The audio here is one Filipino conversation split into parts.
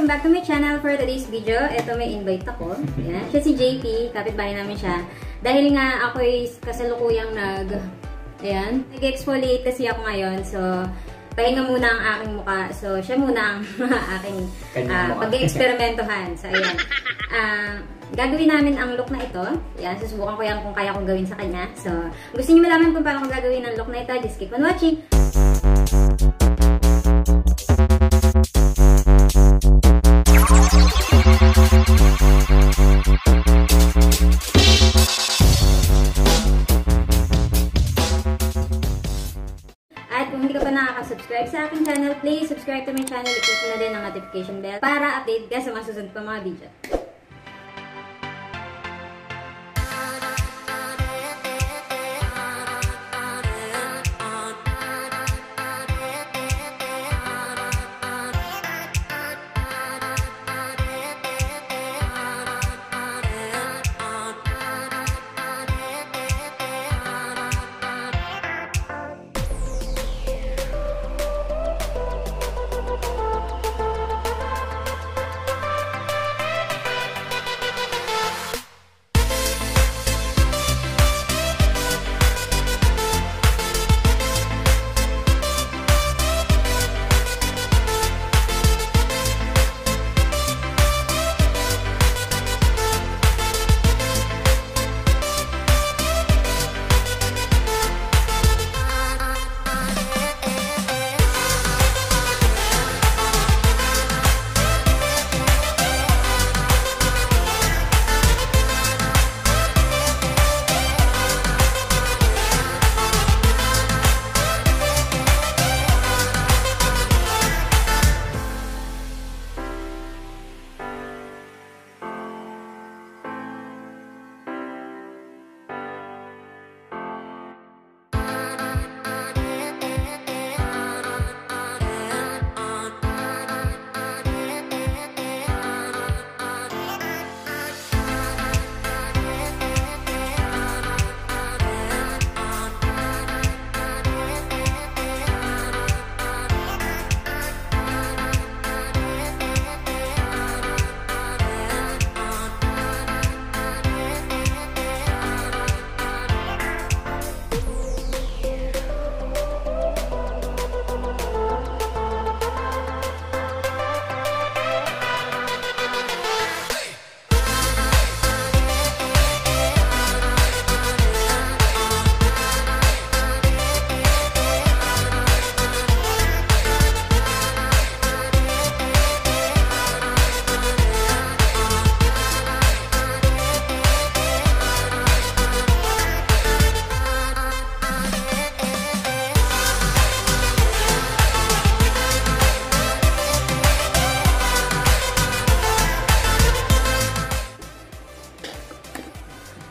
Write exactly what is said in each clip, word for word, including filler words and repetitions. welcome back to my channel. For today's video, eto may invite ako. Ayan. Siya si J P, kapitbahay namin siya. Dahil nga ako ay kasalukuyang nag, ayan, nag-exfoliate kasi ako ngayon. So, pahinga muna ang aking mukha. So, siya muna ang aking uh, pag-experimentohan. So, ayan. Uh, gagawin namin ang look na ito. Ayan, susubukan ko yan kung kaya kong gawin sa kanya. So, gusto niyo malaman kung paano kong gagawin ang look na ito, just keep on watching. Subscribe sa aking channel, please subscribe to my channel, i-click na din ang notification bell para update ka sa mga susunod pa mga video.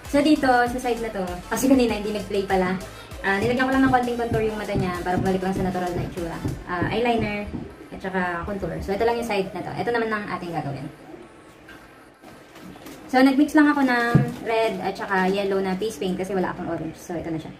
So dito, sa side na to, kasi kanina hindi nag-play pala, uh, nilagyan ko lang ng konting contour yung mata niya para balik lang sa natural na itsura. Uh, eyeliner, at saka contour. So ito lang yung side na to. Ito naman ang ating gagawin. So nag-mix lang ako ng red at saka yellow na face paint kasi wala akong orange. So ito na siya.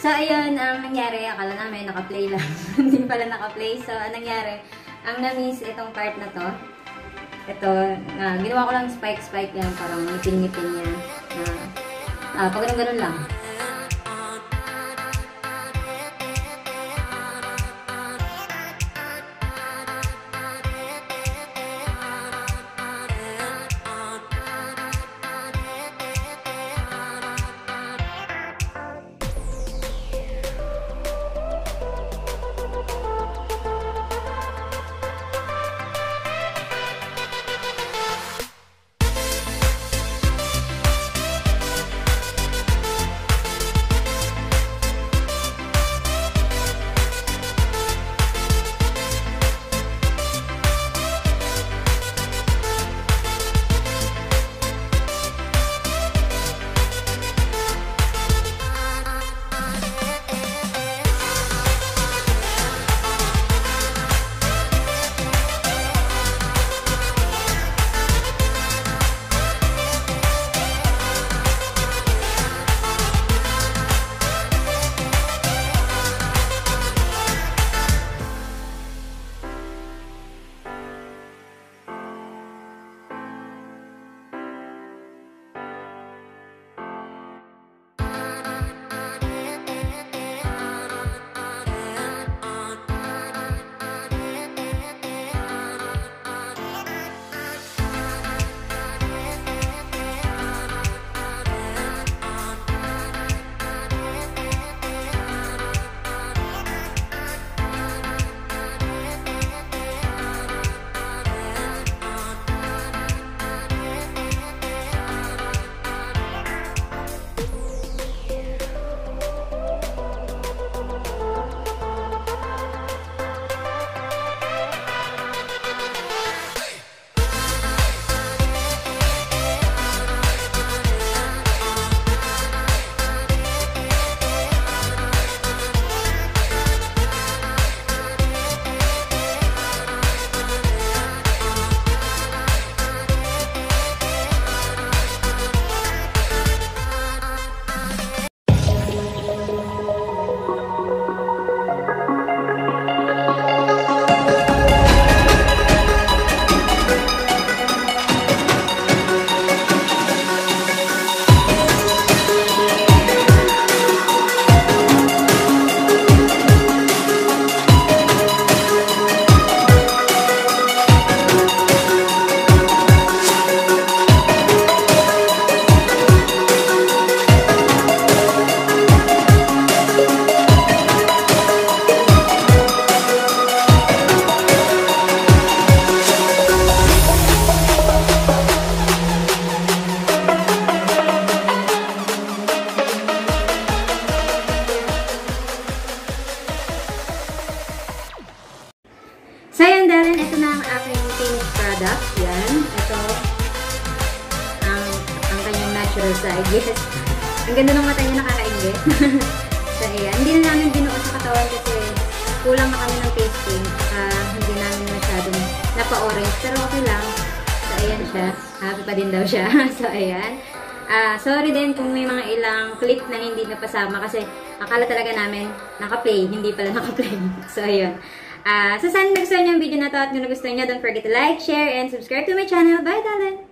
So, ayun, ang nangyari, akala namin, naka-play lang. Hindi pala naka-play. So, ang nangyari, ang na-miss itong part na to. Ito, uh, ginawa ko lang spike-spike lang, parang ngipin-ngipin yan. Uh, uh, pag ganun-ganun lang. So, yun, Darren, ito na ang aking finished product. Yan. Ito. Ang, ang kanyang natural side. Yes. Ang ganda ng mata niya, nakakaingit. So, ayan. Hindi na namin binuo sa katawan kasi kulang na kami ng pasting. Uh, hindi namin masyadong napa-orange. Pero okay lang. So, ayan siya. Happy pa din daw siya. So, ayan. Uh, sorry din kung may mga ilang clip na hindi napasama kasi akala talaga namin naka-play. Hindi pala naka-play. So, ayan. Uh, so, sana nagustuhan niyo ang video na to at kung nagustuhan niyo, don't forget to like, share, and subscribe to my channel. Bye, Tala!